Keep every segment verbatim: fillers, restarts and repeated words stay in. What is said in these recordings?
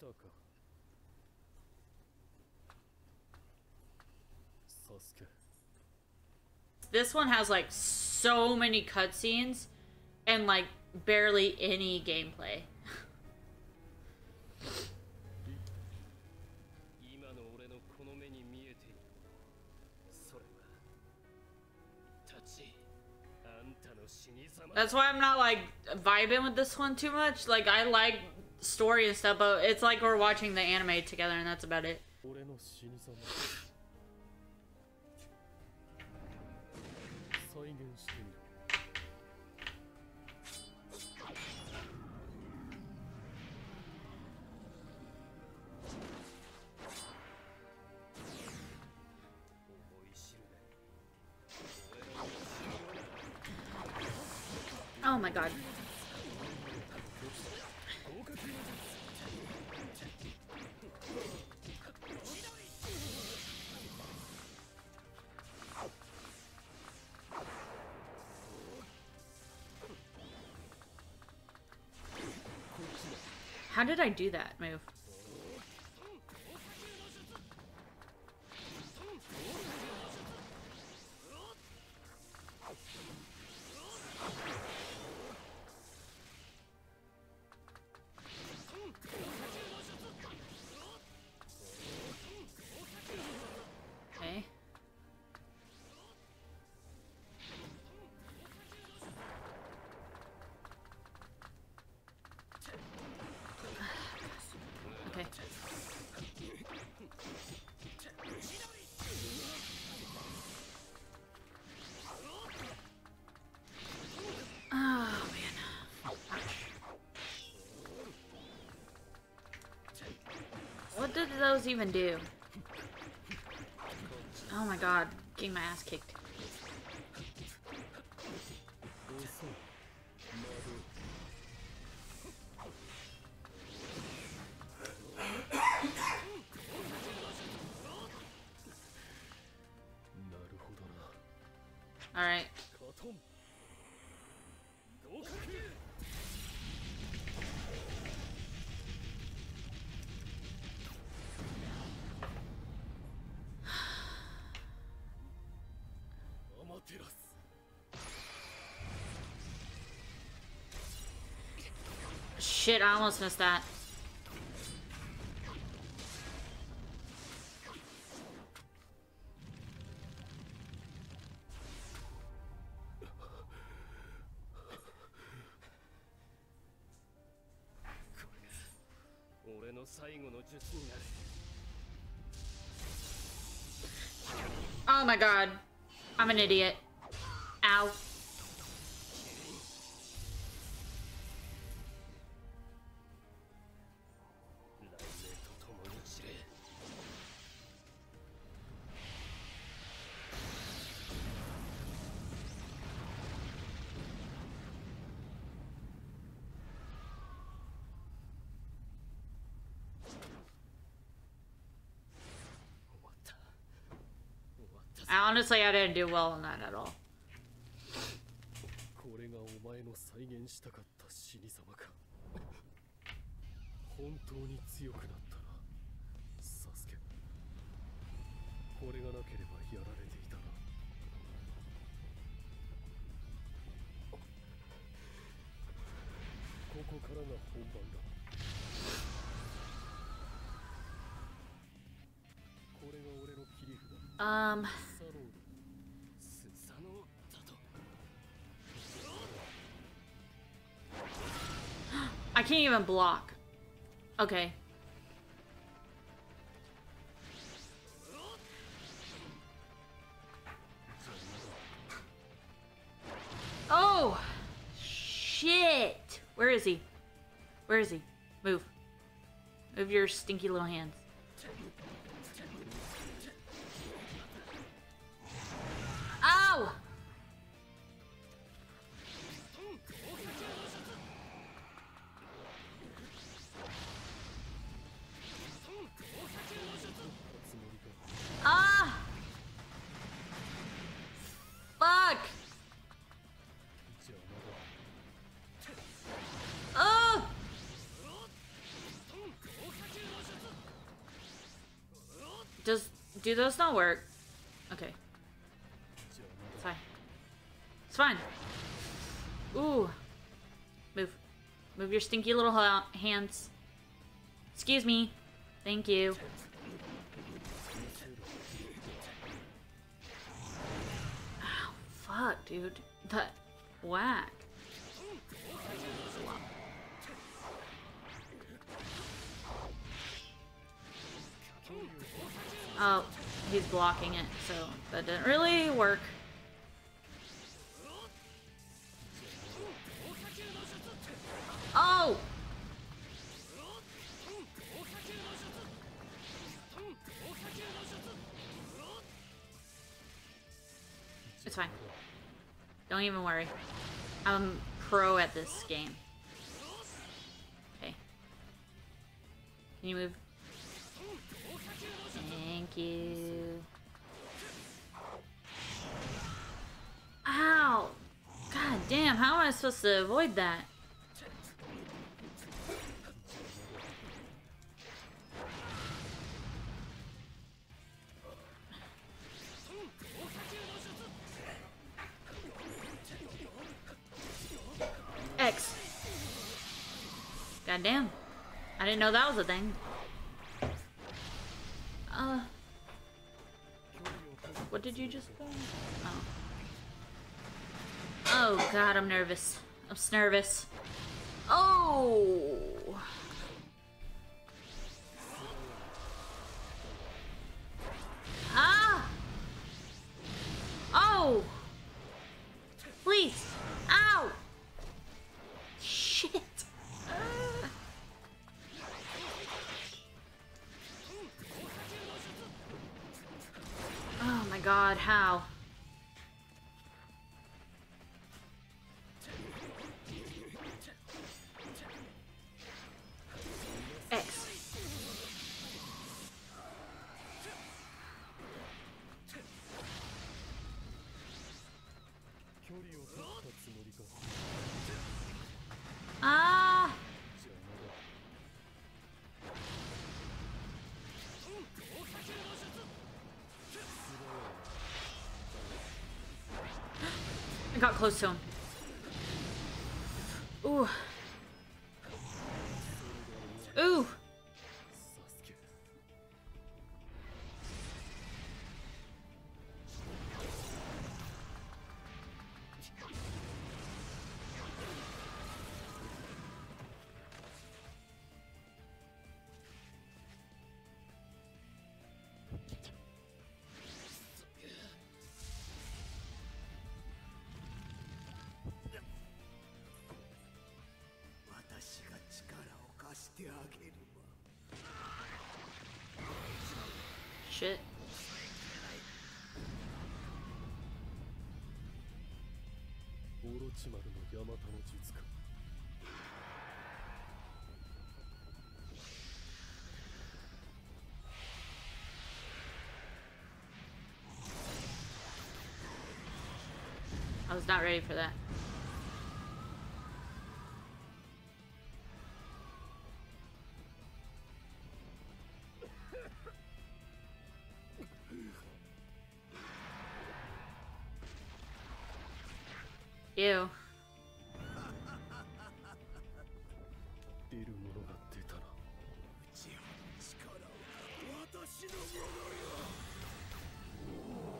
来たか。 Sasuke. This one has like so many cutscenes and like barely any gameplay. That's why I'm not like vibing with this one too much. Like I like story and stuff, but it's like we're watching the anime together and that's about it. Oh my god. How did I do that move? What did those even do? Oh my god, getting my ass kicked. Alright. Shit, I almost missed that. Oh my god. I'm an idiot. Ow. I honestly, I didn't do well on that at all. Um... I can't even block. Okay. Oh! Shit! Where is he? Where is he? Move. Move your stinky little hands. Ow! just do those not work? Okay. It's fine. It's fine. Ooh. Move. Move your stinky little ha hands. Excuse me. Thank you. Oh, fuck, dude. That whack. Oh, he's blocking it, so that didn't really work. Oh! It's fine. Don't even worry. I'm pro at this game. Okay. Can you move? Thank you. Ow! God damn, how am I supposed to avoid that? X. God damn. I didn't know that was a thing. Uh, what did you just buy? Oh. Oh god, I'm nervous. I'm nervous. Oh! Ah! Oh! Please! Ow! Shit! God, how? X. Ah! I got close to him. Ooh. Ooh. Shit. I was not ready for that. Ew.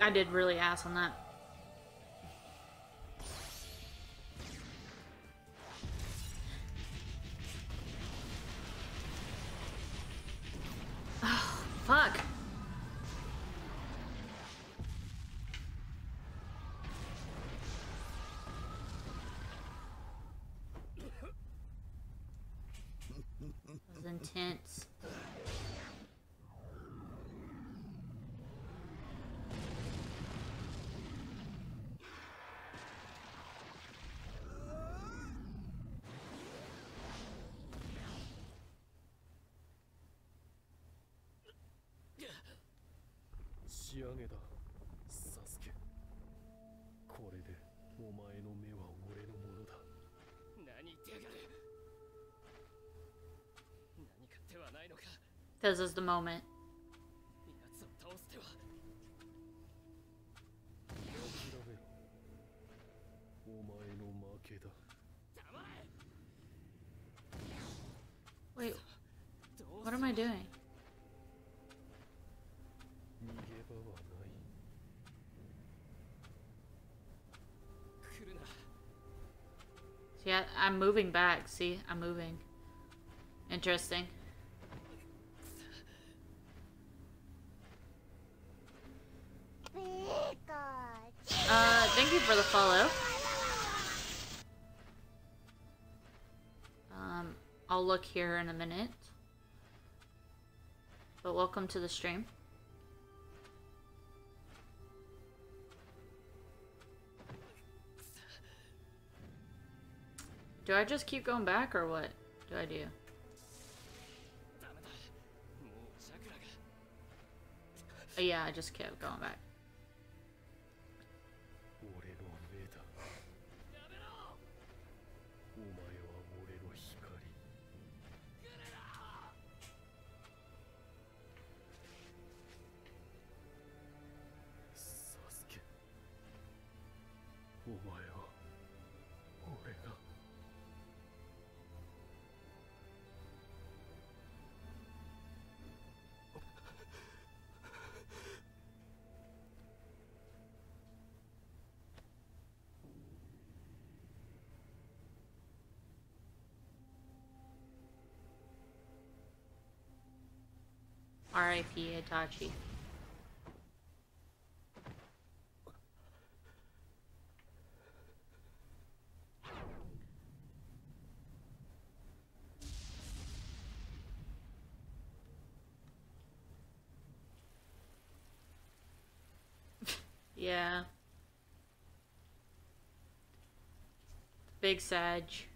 I did really ass on that. Oh, fuck. Intense. This is the moment. I doing? Yeah, I'm moving back. See, I'm moving. Interesting. Uh, thank you for the follow. Um, I'll look here in a minute. But welcome to the stream. Do I just keep going back or what do I do? Oh, yeah, I just kept going back. R I P Itachi. Yeah. Big Sag.